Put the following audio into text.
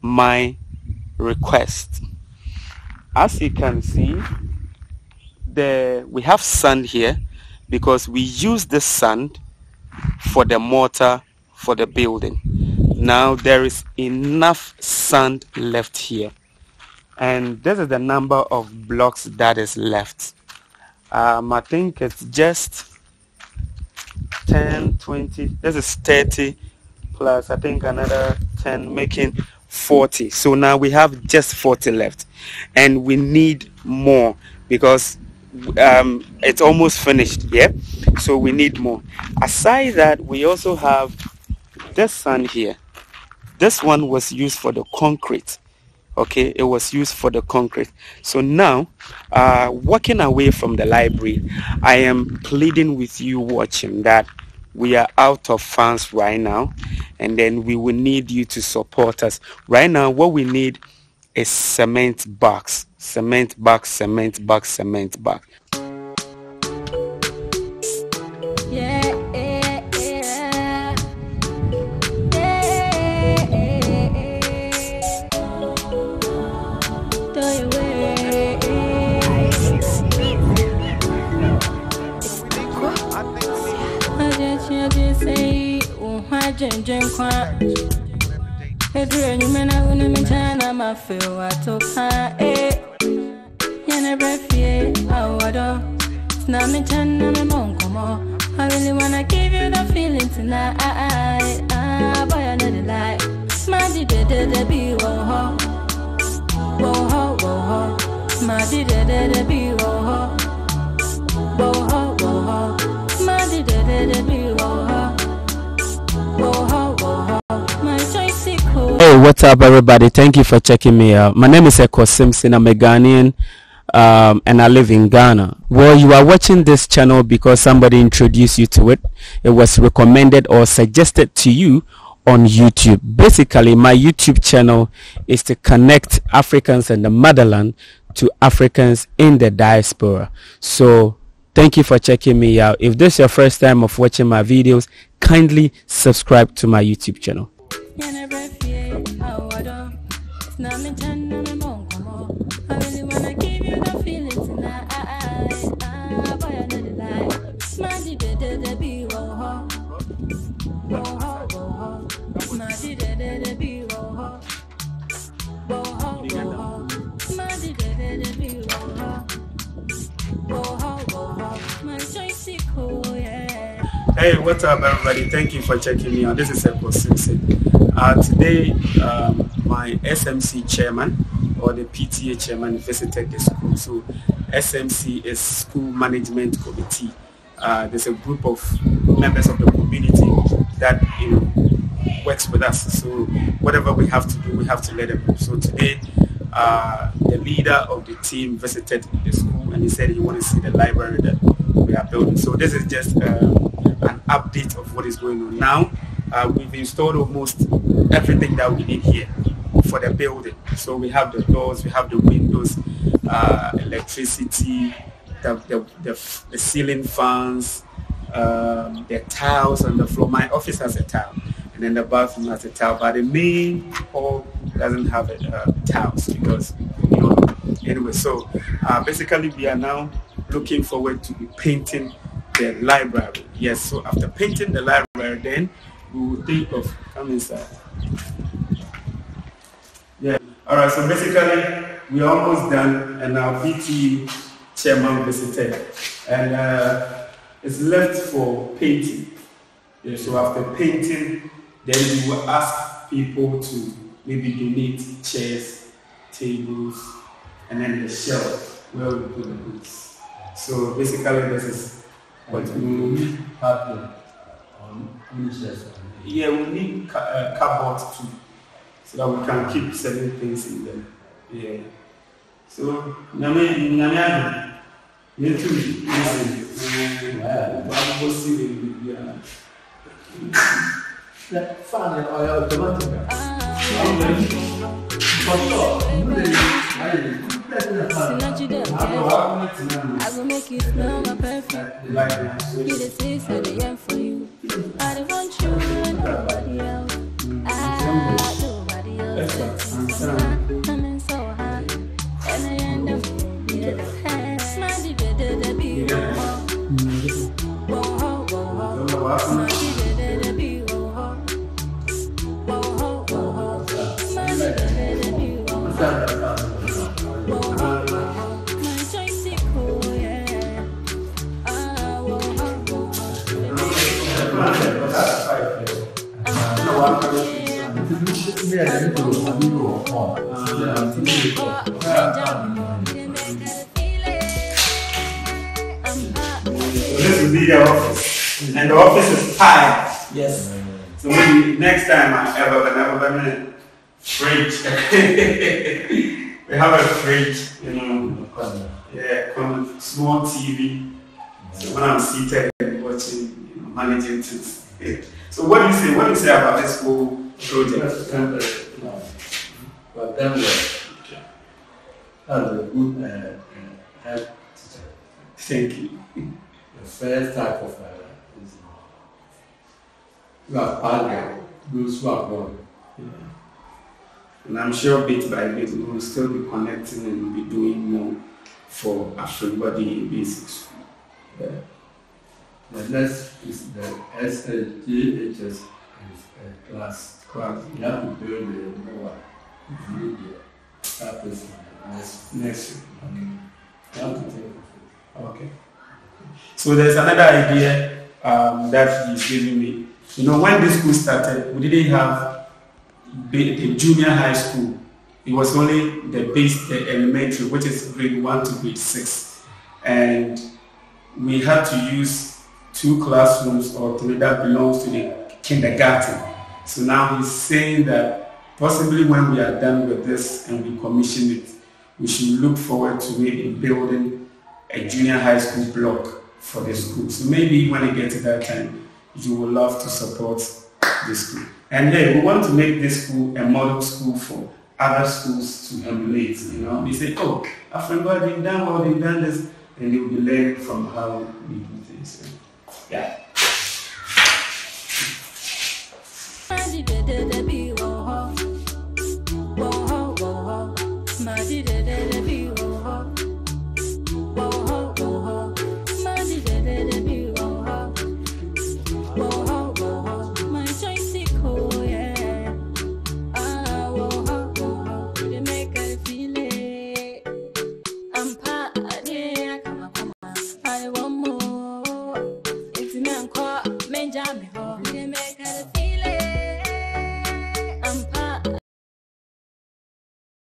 my request. As you can see, we have sand here because we use the sand for the mortar for the building. Now there is enough sand left here, and this is the number of blocks that is left. I think it's just 10, 20, this is 30 plus I think another 10, making 40. So now we have just 40 left, and we need more because it's almost finished, yeah? So we need more. Aside that, we also have this sand here. This one was used for the concrete, okay? It was used for the concrete. So now, walking away from the library, I am pleading with you watching that we are out of funds right now, and then we will need you to support us. Right now, what we need is cement bags. Cement bags, cement bags, cement bags. I really wanna give you the feeling tonight. Boy, I know the lie. My did be woah. Woah, woah. My did be woah. Woah, woah. My did be woah. Woah, woah. My choice is cool. Hey, what's up, everybody? Thank you for checking me out. My name is Ekow Simpson. I'm a Ghanaian. And I live in Ghana. Well, you are watching this channel because somebody introduced you to it. It was recommended or suggested to you on YouTube. Basically, my YouTube channel is to connect Africans in the motherland to Africans in the diaspora. So thank you for checking me out. If this is your first time of watching my videos, kindly subscribe to my YouTube channel. Hey, what's up, everybody? Thank you for checking me out. This is Ekow Simpson. Today, my SMC chairman or the PTA chairman visited the school. So, SMC is School Management Committee. There's a group of members of the community that works with us. So, whatever we have to do, we have to let them know. So, today, the leader of the team visited the school, and he said he wanted to see the library that we are building. So, this is just an update of what is going on now. We've installed almost everything that we need here for the building. So we have the doors, we have the windows, electricity, the ceiling fans, the tiles on the floor. My office has a tile, and then the bathroom has a tile, but the main hall doesn't have tiles because, anyway. So basically we are now looking forward to be painting the library. Yes, so after painting the library, then we will think of coming inside. Yeah. All right. So basically, we're almost done, and our VTU chairman visited, and it's left for painting. Yeah. So after painting, then we will ask people to maybe donate chairs, tables, and then the shelf where we put the books. So basically, this is. But we will need carpet on windshells. Yeah, we need cardboard too, so that we can keep certain things in them. Yeah. So, I will make you smell my perfect. It is this at the end for you. I don't want you and nobody else. Nobody else. This will be the office, and the office is tired. Yes. So maybe next time I ever fridge. We have a fridge, you know. Yeah, small TV. So when I'm seated watching, you know, managing things. So what do you say? What do you say about this whole project? Well, that was a good help. Thank you. The first type of is you have partnered those who are gone. Yeah. And I'm sure bit by bit we will still be connecting and be doing more for everybody in basic school. Yeah. The next is the SHGHS is a class. You have to build a new one. That is my next week. You have to take it. Okay. So there's another idea that he's giving me. You know, when this school started, we didn't have the junior high school. It was only the base, the elementary, which is grade 1 to grade 6. And we had to use 2 classrooms or 3 that belongs to the kindergarten. So now he's saying that possibly when we are done with this and we commission it, we should look forward to maybe building a junior high school block for the school. So maybe when it gets to that time, you will love to support the school. And then we want to make this school a model school for other schools to emulate. You know, they say, oh, Africa, they've done all, they've done this, and they will learn from how we do things. Yeah.